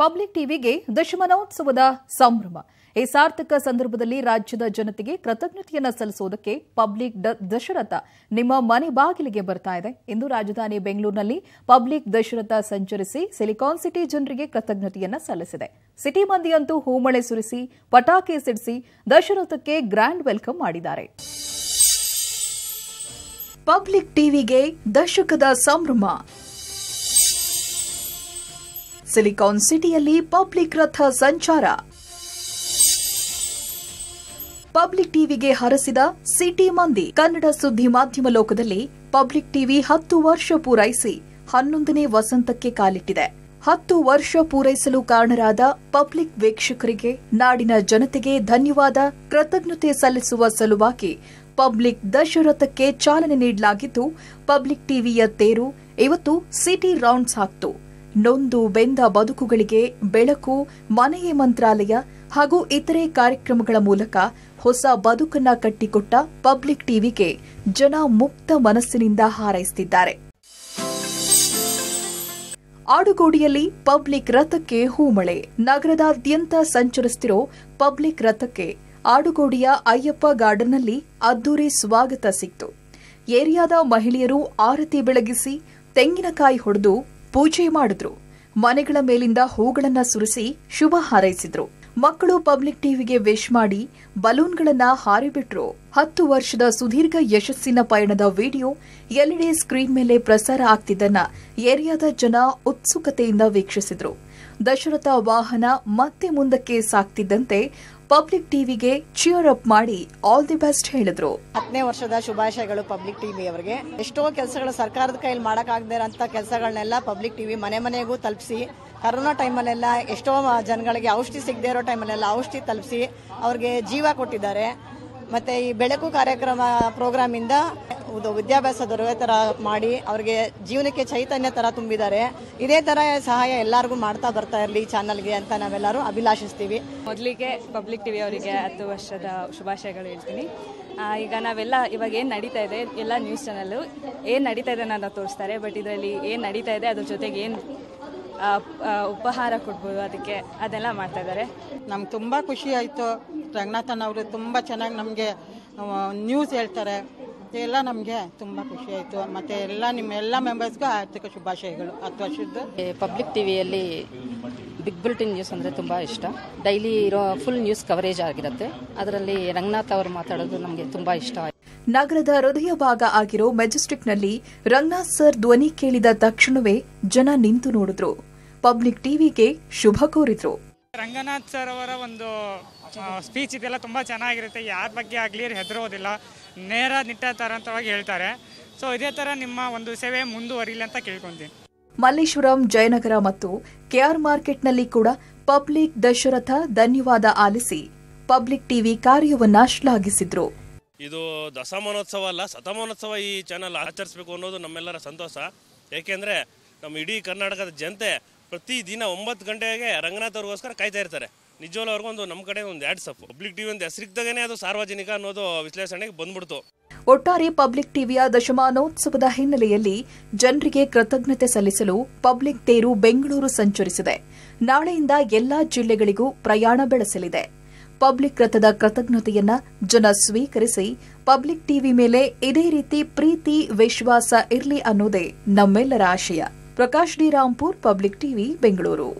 Public ಟಿವಿಗೆ ದಶಮಾನೋತ್ಸವದ ಸಂಭ್ರಮ ಈ ಸಾರ್ಥಕ ಸಂದರ್ಭದಲ್ಲಿ ರಾಜ್ಯದ ಜನತೆಗೆ ಕೃತಜ್ಞತೆಯನ್ನು ಸಲ್ಲಿಸೋದಕ್ಕೆ ಪಬ್ಲಿಕ್ ದಶರಥ ನಿಮ್ಮ ಮನೆ ಬಾಗಿಲಿಗೆ ಬರ್ತಾ ಇದೆ. ಇಂದು ರಾಜಧಾನಿ ಬೆಂಗಳೂರಿನಲ್ಲಿ ಪಬ್ಲಿಕ್ ದಶರಥ ಸಂಚರಿಸಿ ಸಿಲಿಕಾನ್ ಸಿಟಿ ಜನರಿಗೆ ಕೃತಜ್ಞತೆಯನ್ನು ಸಲ್ಲಿಸಿದೆ. ಸಿಟಿ ಮಂದಿಯಂತೂ ಹೂಮಳೆ ಸುರಿಸಿ ಪಟಾಕಿ ಸಿಡಿಸಿ ದಶರಥಕ್ಕೆ ಗ್ರ್ಯಾಂಡ್ ವೆಲ್ಕಮ್ ಮಾಡಿದ್ದಾರೆ. ಪಬ್ಲಿಕ್ ಟಿವಿಗೆ ದಶಕದ ಸಂಭ್ರಮ. ಸಿಲಿಕಾನ್ ಸಿಟಿಯಲ್ಲಿ ಪಬ್ಲಿಕ್ ರಥ ಸಂಚಾರ. ಪಬ್ಲಿಕ್ ಟಿವಿಗೆ ಹರಸಿದ ಸಿಟಿ ಮಂದಿ. ಕನ್ನಡ ಸುದ್ದಿ ಮಾಧ್ಯಮ ಲೋಕದಲ್ಲಿ ಪಬ್ಲಿಕ್ ಟಿವಿ 10 ವರ್ಷ ಪೂರೈಸಿ 11ನೇ ವಸಂತಕ್ಕೆ ಕಾಲಿಟ್ಟಿದೆ. 10 ವರ್ಷ ಪೂರೈಸಲು ಕಾರಣರಾದ ಪಬ್ಲಿಕ್ ವೀಕ್ಷಕರಿಗೆ, ನಾಡಿನ ಜನತೆಗೆ ಧನ್ಯವಾದ, ಕೃತಜ್ಞತೆ ಸಲ್ಲಿಸುವ ಸಲುವಾಗಿ ಪಬ್ಲಿಕ್ ದಶರಥಕ್ಕೆ ಚಾಲನೆ ನೀಡಲಾಗಿದ್ದು, ಪಬ್ಲಿಕ್ ಟಿವಿಯ ತೇರು ಇವತ್ತು ಸಿಟಿ ರೌಂಡ್ಸ್ ಹಾಕ್ತು. ನೊಂದು ಬೆಂದ ಬದುಕುಗಳಿಗೆ ಬೆಳಕು, ಮನೆಯ ಮಂತ್ರಾಲಯ ಹಾಗೂ ಇತರೆ ಕಾರ್ಯಕ್ರಮಗಳ ಮೂಲಕ ಹೊಸ ಬದುಕನ್ನ ಕಟ್ಟಿಕೊಟ್ಟ ಪಬ್ಲಿಕ್ ಟಿವಿಗೆ ಜನ ಮುಕ್ತ ಮನಸ್ಸಿನಿಂದ ಹಾರೈಸುತ್ತಿದ್ದಾರೆ. ಆಡುಗೋಡಿಯಲ್ಲಿ ಪಬ್ಲಿಕ್ ರಥಕ್ಕೆ ಹೂಮಳೆ. ನಗರದಾದ್ಯಂತ ಸಂಚರಿಸುತ್ತಿರೋ ಪಬ್ಲಿಕ್ ರಥಕ್ಕೆ ಆಡುಗೋಡಿಯ ಅಯ್ಯಪ್ಪ ಗಾರ್ಡನ್ನಲ್ಲಿ ಅದ್ದೂರಿ ಸ್ವಾಗತ ಸಿಕ್ತು. ಏರಿಯಾದ ಮಹಿಳೆಯರು ಆರತಿ ಬೆಳಗಿಸಿ ತೆಂಗಿನಕಾಯಿ ಹೊಡೆದು ಪೂಜೆ ಮಾಡಿದ್ರು. ಮನೆಗಳ ಮೇಲಿಂದ ಹೂಗಳನ್ನ ಸುರಿಸಿ ಶುಭ ಹಾರೈಸಿದ್ರು. ಮಕ್ಕಳು ಪಬ್ಲಿಕ್ ಟಿವಿಗೆ ವಿಶ್ ಮಾಡಿ ಬಲೂನ್ಗಳನ್ನ ಹಾರಿಬಿಟ್ರು. 10 ವರ್ಷದ ಸುದೀರ್ಘ ಯಶಸ್ಸಿನ ಪಯಣದ ವಿಡಿಯೋ ಎಲ್ಇಡಿ ಸ್ಕ್ರೀನ್ ಮೇಲೆ ಪ್ರಸಾರ ಆಗ್ತಿದ್ದನ್ನ ಏರಿಯಾದ ಜನ ಉತ್ಸುಕತೆಯಿಂದ ವೀಕ್ಷಿಸಿದ್ರು. ದಶರಥ ವಾಹನ ಮತ್ತೆ ಮುಂದಕ್ಕೆ ಸಾಕ್ತಿದ್ದಂತೆ ಪಬ್ಲಿಕ್ ಟಿವಿಗೆ ಚಿಯರ್ ಅಪ್ ಮಾಡಿ ಆಲ್ ದಿ ಬೆಸ್ಟ್ ಹೇಳಿದ್ರು. 10ನೇ ವರ್ಷದ ಶುಭಾಶಯಗಳು ಪಬ್ಲಿಕ್ ಟಿವಿ ಅವರಿಗೆ. ಎಷ್ಟೋ ಕೆಲಸಗಳು ಸರ್ಕಾರದ ಕೈಯಲ್ಲಿ ಮಾಡಕ್ಕಾಗದೇ ಇರೋಂಥ ಕೆಲಸಗಳನ್ನೆಲ್ಲ ಪಬ್ಲಿಕ್ ಟಿವಿ ಮನೆ ಮನೆಗೂ ತಲುಪಿಸಿ, ಕರೋನಾ ಟೈಮಲ್ಲೆಲ್ಲ ಎಷ್ಟೋ ಜನಗಳಿಗೆ ಔಷಧಿ ಸಿಗದೆ ಇರೋ ಟೈಮಲ್ಲೆಲ್ಲ ಔಷಧಿ ತಲುಪಿಸಿ ಅವ್ರಿಗೆ ಜೀವ ಕೊಟ್ಟಿದ್ದಾರೆ. ಮತ್ತೆ ಈ ಬೆಳಕು ಪ್ರೋಗ್ರಾಮ್ ಇಂದ ವಿದ್ಯಾಭ್ಯಾಸ ದೊರೆಯೋ ತರ ಮಾಡಿ ಅವ್ರಿಗೆ ಜೀವನಕ್ಕೆ ಚೈತನ್ಯ ತರ ತುಂಬಿದ್ದಾರೆ. ಇದೇ ತರ ಸಹಾಯ ಎಲ್ಲರಿಗೂ ಮಾಡ್ತಾ ಬರ್ತಾ ಇರಲಿ ಚಾನಲ್ಗೆ ಅಂತ ನಾವೆಲ್ಲರೂ ಅಭಿಲಾಷಿಸ್ತೀವಿ. ಮೊದಲಿಗೆ ಪಬ್ಲಿಕ್ ಟಿವಿ ಅವರಿಗೆ 10 ವರ್ಷದ ಶುಭಾಶಯಗಳು ಹೇಳ್ತೀನಿ. ಈಗ ನಾವೆಲ್ಲ ಇವಾಗ ಏನು ನಡೀತಾ ಇದೆ, ಎಲ್ಲ ನ್ಯೂಸ್ ಚಾನಲ್ಲು ಏನು ನಡೀತಾ ಇದೆ ಅನ್ನೋದು ತೋರಿಸ್ತಾರೆ. ಬಟ್ ಇದರಲ್ಲಿ ಏನು ನಡೀತಾ ಇದೆ ಅದ್ರ ಜೊತೆಗೆ ಏನು ಉಪಹಾರ ಕೊಡ್ಬೋದು, ಅದಕ್ಕೆ ಅದೆಲ್ಲ ಮಾಡ್ತಾ ಇದ್ದಾರೆ. ನಮ್ಗೆ ತುಂಬ ಖುಷಿ ಆಯಿತು. ರಂಗನಾಥನ್ ಅವರು ತುಂಬ ಚೆನ್ನಾಗಿ ನಮಗೆ ನ್ಯೂಸ್ ಹೇಳ್ತಾರೆ. ಎಲ್ಲ ನಮಗೆ ತುಂಬ ಖುಷಿ ಆಯಿತು. ಮತ್ತು ಎಲ್ಲ ನಿಮ್ಮ ಎಲ್ಲ ಮೆಂಬರ್ಸ್ಗೂ ಆರ್ಥಿಕ ಶುಭಾಶಯಗಳು 10 ವರ್ಷದ್ದು. ಪಬ್ಲಿಕ್ ಟಿವಿಯಲ್ಲಿ ಬಿಗ್ ಬುಲೆಟಿನ್ ನ್ಯೂಸ್ ಅಂದರೆ ತುಂಬ ಇಷ್ಟ. ಡೈಲಿ ಇರೋ ಫುಲ್ ನ್ಯೂಸ್ ಕವರೇಜ್ ಆಗಿರುತ್ತೆ. ಅದರಲ್ಲಿ ರಂಗನಾಥ್ ಅವರು ಮಾತಾಡೋದು ನಮಗೆ ತುಂಬ ಇಷ್ಟ. ನಗರದ ಹೃದಯ ಭಾಗ ಆಗಿರೋ ಮೆಜೆಸ್ಟಿಕ್ನಲ್ಲಿ ರಂಗನಾಥ್ ಸರ್ ಧ್ವನಿ ಕೇಳಿದ ತಕ್ಷಣವೇ ಜನ ನಿಂತು ನೋಡಿದ್ರು. ಪಬ್ಲಿಕ್ ಟಿವಿಗೆ ಶುಭ ಕೋರಿದ್ರು. ರಂಗನಾಥ್ ಸರ್ ಅವರ ಒಂದು ಸ್ಪೀಚ್ ಇದೆಲ್ಲ ತುಂಬ ಚೆನ್ನಾಗಿರುತ್ತೆ. ಯಾರ ಬಗ್ಗೆ ಆಗಲಿ ಹೆದರೋದಿಲ್ಲ, ನೇರ ನಿಟ್ಟತರಂತವಾಗಿ ಹೇಳ್ತಾರೆ. ಸೊ ಇದೇ ಥರ ನಿಮ್ಮ ಒಂದು ಸೇವೆ ಮುಂದುವರಿಲಿ ಅಂತ ಕೇಳ್ಕೊಂತೀನಿ. ಮಲ್ಲೇಶ್ವರಂ, ಜಯನಗರ ಮತ್ತು ಕೆಆರ್ ಮಾರ್ಕೆಟ್ನಲ್ಲಿ ಕೂಡ ಪಬ್ಲಿಕ್ ದಶರಥ ಧನ್ಯವಾದ ಆಲಿಸಿ ಪಬ್ಲಿಕ್ ಟಿವಿ ಕಾರ್ಯವನ್ನ ಶ್ಲಾಘಿಸಿದ್ರು. ಇದು ದಶಮಾನೋತ್ಸವ ಅಲ್ಲ, ಶತಮಾನೋತ್ಸವ ಈ ಚಾನಲ್ ಆಚರಿಸಬೇಕು ಅನ್ನೋದು ನಮ್ಮೆಲ್ಲರ ಸಂತೋಷ. ಏಕೆಂದರೆ ನಮ್ಮ ಇಡೀ ಕರ್ನಾಟಕದ ಜನತೆ ಪ್ರತಿದಿನ 9 ಗಂಟೆಗೆ ರಂಗನಾಥ್ ಅವ್ರಿಗೋಸ್ಕರ ಕಾಯ್ತಾ ಇರ್ತಾರೆ. ನಿಜವಲ್ಲ ಅವ್ರಿಗೊಂದು ನಮ್ಮ ಕಡೆ ಒಂದು ಆ್ಯಡ್ ಸಪ್ ಪಬ್ಲಿಕ್ ಟಿವಿ ಒಂದು ಹೆಸರಿದ್ದಾಗೇನೆ ಅದು ಸಾರ್ವಜನಿಕ ಅನ್ನೋದು ವಿಶ್ಲೇಷಣೆಗೆ ಬಂದ್ಬಿಡ್ತು. ಒಟ್ಟಾರೆ ಪಬ್ಲಿಕ್ ಟಿವಿಯ ದಶಮಾನೋತ್ಸವದ ಹಿನ್ನೆಲೆಯಲ್ಲಿ ಜನರಿಗೆ ಕೃತಜ್ಞತೆ ಸಲ್ಲಿಸಲು ಪಬ್ಲಿಕ್ ತೇರು ಬೆಂಗಳೂರು ಸಂಚರಿಸಿದೆ. ನಾಳೆಯಿಂದ ಎಲ್ಲಾ ಜಿಲ್ಲೆಗಳಿಗೂ ಪ್ರಯಾಣ ಬೆಳೆಸಲಿದೆ. ಪಬ್ಲಿಕ್ ರಥದ ಕೃತಜ್ಞತೆಯನ್ನ ಜನ ಸ್ವೀಕರಿಸಿ ಪಬ್ಲಿಕ್ ಟಿವಿ ಮೇಲೆ ಇದೇ ರೀತಿ ಪ್ರೀತಿ, ವಿಶ್ವಾಸ ಇರಲಿ ಅನ್ನೋದೇ ನಮ್ಮೆಲ್ಲರ ಆಶಯ. Prakash D Rampur, public TV, Bengaluru.